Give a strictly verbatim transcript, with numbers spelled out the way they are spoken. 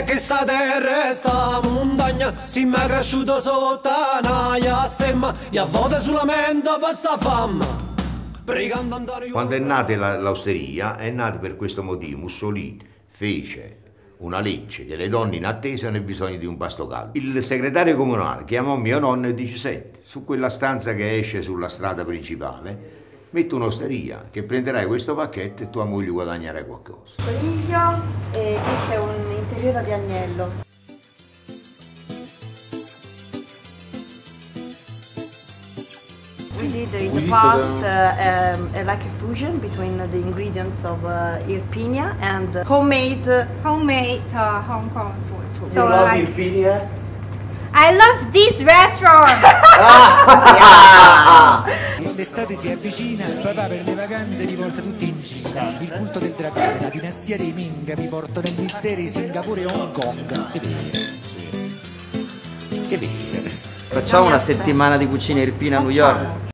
che questa terra è sta montagna, si mi è cresciuto sotto una stemma, e a volte sulla mente passa fame. Quando è nata l'austeria, è nata per questo motivo. Mussolini fece una legge che le donne in attesa hanno bisogno di un pasto caldo. Il segretario comunale chiamò mio nonno e dice: senti, su quella stanza che esce sulla strada principale, metti un'osteria, che prenderai questo pacchetto e tua moglie guadagnerà qualcosa. Coniglio, e questo è un interiore di agnello. We did in the past uh, um, like a fusion between the ingredients of uh, Irpinia and homemade uh, homemade uh, Hong Kong food. So you love like, Irpinia? I love this restaurant! L'estate si avvicina, il papà per le vacanze li porta tutti in Cina. Il culto del dragone, la dinastia dei Ming mi portano in misteri Singapore e Hong Kong. E bene. E bene. Facciamo una settimana di cucina irpina a New York.